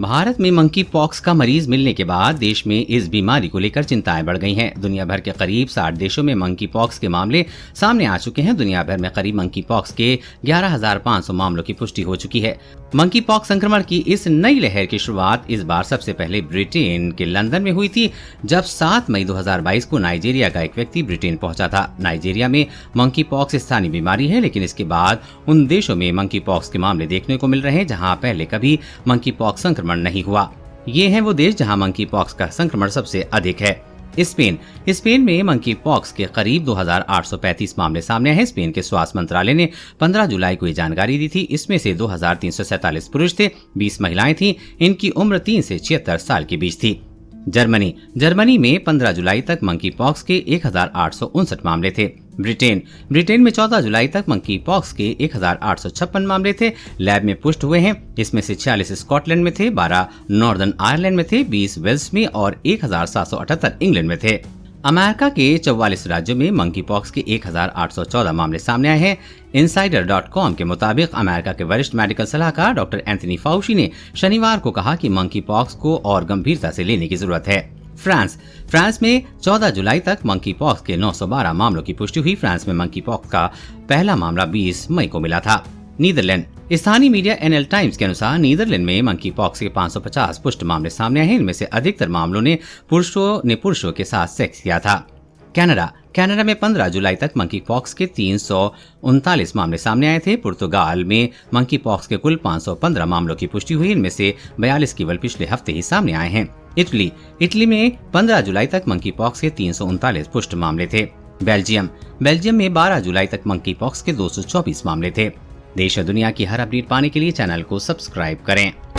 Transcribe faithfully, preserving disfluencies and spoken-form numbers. भारत में monkey pox का मरीज मिलने के बाद देश में इस बीमारी को लेकर चिंताएं बढ़ गई हैं। दुनिया भर के करीब साठ देशों में मंकी पॉक्स के मामले सामने आ चुके हैं। दुनिया भर में करीब मंकी पॉक्स के ग्यारह हज़ार पाँच सौ मामलों की पुष्टि हो चुकी है। मंकी पॉक्स संक्रमण की इस नई लहर की शुरुआत इस बार सबसे पहले ब्रिटेन के लंदन में हुई थी, जब सात मई दो हज़ार बाईस को नाइजीरिया का एक व्यक्ति ब्रिटेन पहुंचा था। नाइजीरिया में मंकी पॉक्स स्थानीय बीमारी है, लेकिन इसके बाद उन देशों में मंकी पॉक्स के मामले देखने को मिल रहे हैं जहां पहले कभी मंकी पॉक्स संक्रमण नहीं हुआ। ये हैं वो देश जहां मंकी पॉक्स का संक्रमण सबसे अधिक है। स्पेन स्पेन में मंकी पॉक्स के करीब दो हज़ार आठ सौ पैंतीस मामले सामने हैं। स्पेन के स्वास्थ्य मंत्रालय ने पंद्रह जुलाई को ये जानकारी दी थी। इसमें से दो हज़ार तीन सौ सैंतालीस पुरुष थे, बीस महिलाएं थीं। इनकी उम्र तीन से छिहत्तर साल के बीच थी। जर्मनी जर्मनी में पंद्रह जुलाई तक मंकी पॉक्स के एक हजार आठ सौ उनसठ मामले थे। ब्रिटेन ब्रिटेन में चौदह जुलाई तक मंकी पॉक्स के एक हजार आठ सौ छप्पन मामले थे, लैब में पुष्ट हुए हैं। इसमें से छियालीस स्कॉटलैंड में थे, बारह नॉर्दर्न आयरलैंड में थे, बीस वेल्स में और एक हजार सात सौ अठहत्तर इंग्लैंड में थे। अमेरिका के चौवालीस राज्यों में मंकी पॉक्स के एक हज़ार आठ सौ चौदह मामले सामने आए हैं। इनसाइडर डॉट कॉम के मुताबिक अमेरिका के वरिष्ठ मेडिकल सलाहकार डॉक्टर एंथनी फाउसी ने शनिवार को कहा कि मंकी पॉक्स को और गंभीरता से लेने की जरूरत है। फ्रांस फ्रांस में चौदह जुलाई तक मंकी पॉक्स के नौ सौ बारह मामलों की पुष्टि हुई। फ्रांस में मंकी पॉक्स का पहला मामला बीस मई को मिला था। नीदरलैंड स्थानीय मीडिया एनएल टाइम्स के अनुसार नीदरलैंड में मंकी पॉक्स के पाँच सौ पचास पुष्ट मामले सामने आए हैं। इनमें से अधिकतर मामलों ने पुरुषों ने पुरुषों के साथ सेक्स किया था। कनाडा कनाडा में पंद्रह जुलाई तक मंकी पॉक्स के तीन सौ उनतालीस मामले सामने आए थे। पुर्तगाल में मंकी पॉक्स के कुल पाँच सौ पंद्रह मामलों की पुष्टि हुई। इनमें से बयालीस केवल पिछले हफ्ते ही सामने आए हैं। इटली इटली में पंद्रह जुलाई तक मंकी पॉक्स के तीन सौ उनतालीस पुष्ट मामले थे। बेल्जियम बेल्जियम में बारह जुलाई तक मंकी पॉक्स के दो सौ चौबीस मामले थे। देश और दुनिया की हर अपडेट पाने के लिए चैनल को सब्सक्राइब करें।